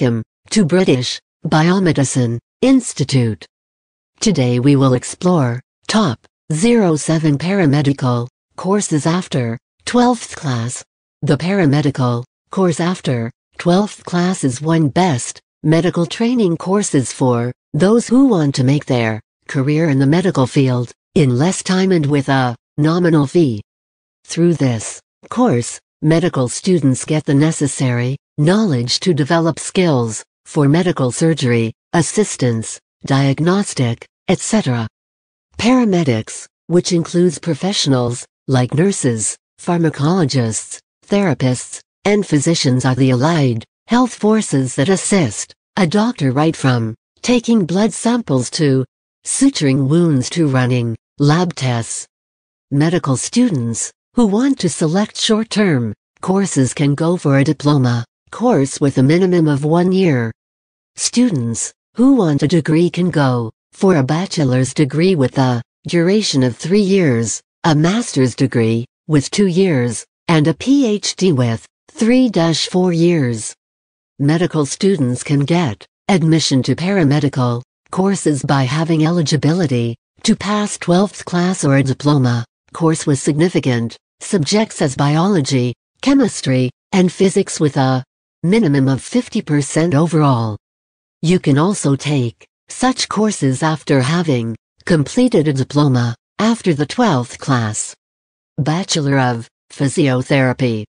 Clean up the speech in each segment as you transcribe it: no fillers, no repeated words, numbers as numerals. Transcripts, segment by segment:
Welcome to British Biomedicine Institute. Today we will explore top 07 paramedical courses after 12th class. The paramedical course after 12th class is one best medical training courses for those who want to make their career in the medical field in less time and with a nominal fee. Through this course, medical students get the necessary knowledge to develop skills for medical surgery, assistance, diagnostic, etc. Paramedics, which includes professionals like nurses, pharmacologists, therapists, and physicians, are the allied health forces that assist a doctor right from taking blood samples to suturing wounds to running lab tests. Medical students who want to select short-term courses can go for a diploma course with a minimum of 1 year. Students who want a degree can go for a bachelor's degree with a duration of 3 years, a master's degree with 2 years, and a PhD with 3-4 years. Medical students can get admission to paramedical courses by having eligibility to pass 12th class or a diploma course with significant subjects as biology, chemistry, and physics with a minimum of 50% overall. You can also take such courses after having completed a diploma after the 12th class. Bachelor of Physiotherapy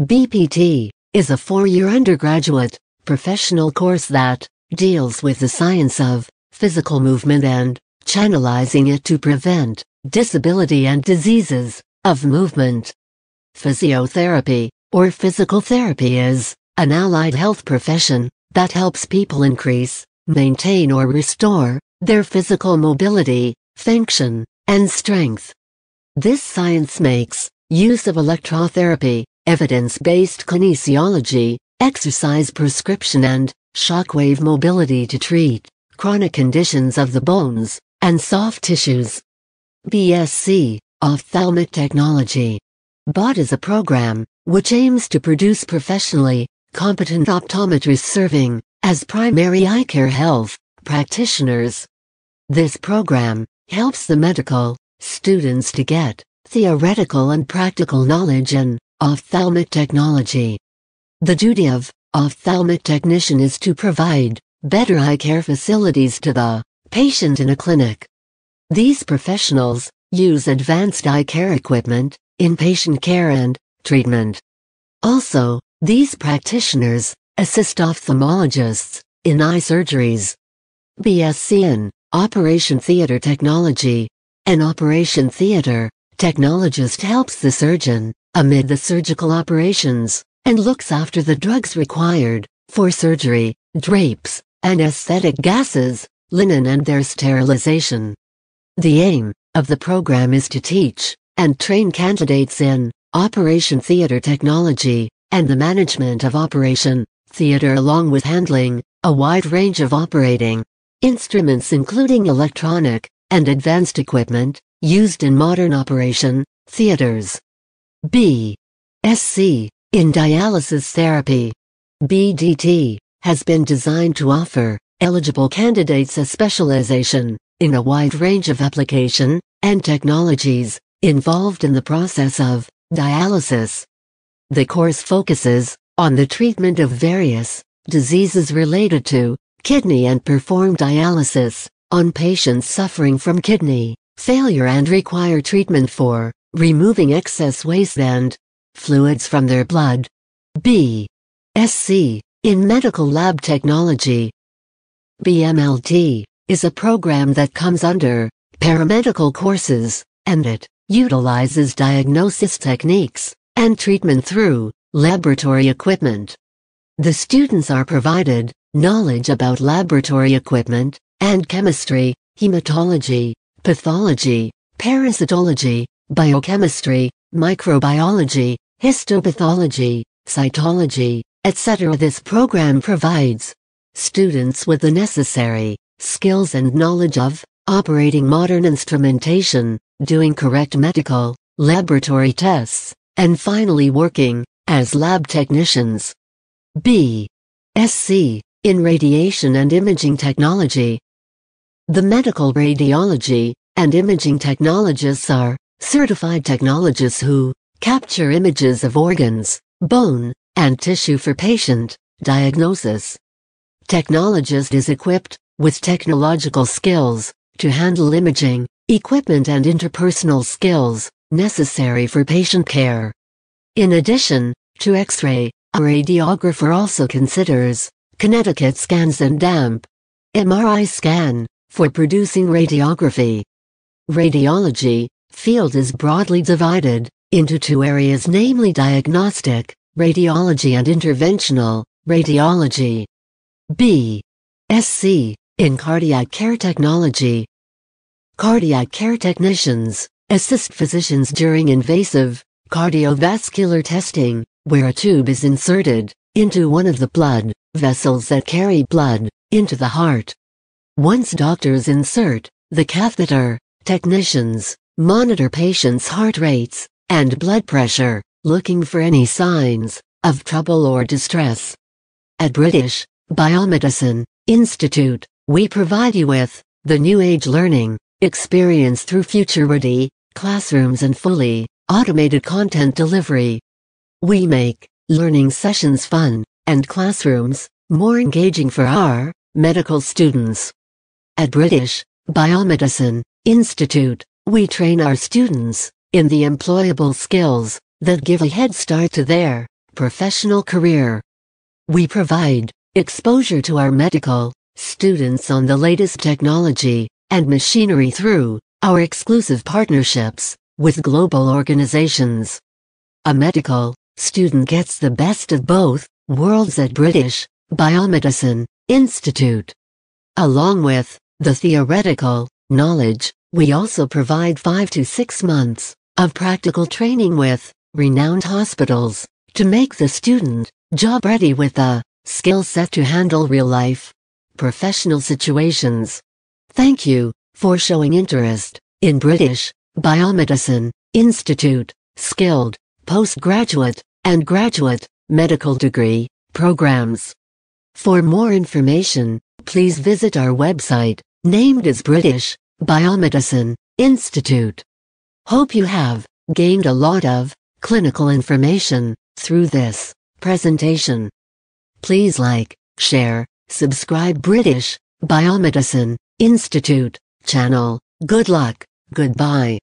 (BPT) is a 4-year undergraduate professional course that deals with the science of physical movement and channelizing it to prevent disability and diseases of movement. Physiotherapy, or physical therapy, is an allied health profession that helps people increase, maintain, or restore their physical mobility, function, and strength. This science makes use of electrotherapy, evidence-based kinesiology, exercise prescription, and shockwave mobility to treat chronic conditions of the bones and soft tissues. BSc Ophthalmic Technology. BOT is a program which aims to produce professionally competent optometrists serving as primary eye care health practitioners. This program helps the medical students to get theoretical and practical knowledge in ophthalmic technology. The duty of ophthalmic technician is to provide better eye care facilities to the patient in a clinic. These professionals use advanced eye care equipment in patient care and treatment. Also, these practitioners assist ophthalmologists in eye surgeries. BSc in Operation Theater Technology. An operation theater technologist helps the surgeon amid the surgical operations and looks after the drugs required for surgery, drapes, and anesthetic gases, linen, and their sterilization. The aim of the program is to teach and train candidates in operation theater technology and the management of operation theater, along with handling a wide range of operating instruments including electronic and advanced equipment used in modern operation theaters. BSc in Dialysis Therapy. BDT has been designed to offer eligible candidates a specialization in a wide range of application and technologies involved in the process of dialysis. The course focuses on the treatment of various diseases related to kidney and perform dialysis on patients suffering from kidney failure and require treatment for removing excess waste and fluids from their blood. BSc in Medical Lab Technology. BMLT is a program that comes under paramedical courses, and it utilizes diagnosis techniques and treatment through laboratory equipment. The students are provided knowledge about laboratory equipment and chemistry, hematology, pathology, parasitology, biochemistry, microbiology, histopathology, cytology, etc. This program provides students with the necessary skills and knowledge of operating modern instrumentation, doing correct medical laboratory tests, and finally working as lab technicians. BSc in radiation and imaging technology. The medical radiology and imaging technologists are certified technologists who capture images of organs, bone, and tissue for patient diagnosis. Technologist is equipped with technological skills to handle imaging, equipment and interpersonal skills necessary for patient care. In addition to X-ray, a radiographer also considers kinetic scans and damp MRI scan for producing radiography. Radiology field is broadly divided into two areas, namely diagnostic radiology and interventional radiology. B.Sc. in cardiac care technology. Cardiac care technicians assist physicians during invasive cardiovascular testing, where a tube is inserted into one of the blood vessels that carry blood into the heart. Once doctors insert the catheter, technicians monitor patients' heart rates and blood pressure, looking for any signs of trouble or distress. At British Biomedicine Institute, we provide you with the new age learning experience through futurity, classrooms and fully automated content delivery. We make learning sessions fun and classrooms more engaging for our medical students. At British Biomedicine Institute, we train our students in the employable skills that give a head start to their professional career. We provide exposure to our medical students on the latest technology and machinery through our exclusive partnerships with global organizations. A medical student gets the best of both worlds at British Biomedicine Institute. Along with the theoretical knowledge, we also provide 5 to 6 months of practical training with renowned hospitals to make the student job ready with a skill set to handle real-life professional situations. Thank you for showing interest in British Biomedicine Institute skilled postgraduate and graduate medical degree programs. For more information, please visit our website, named as British Biomedicine Institute. Hope you have gained a lot of clinical information through this presentation. Please like, share, subscribe British Biomedicine Institute channel. Good luck, goodbye.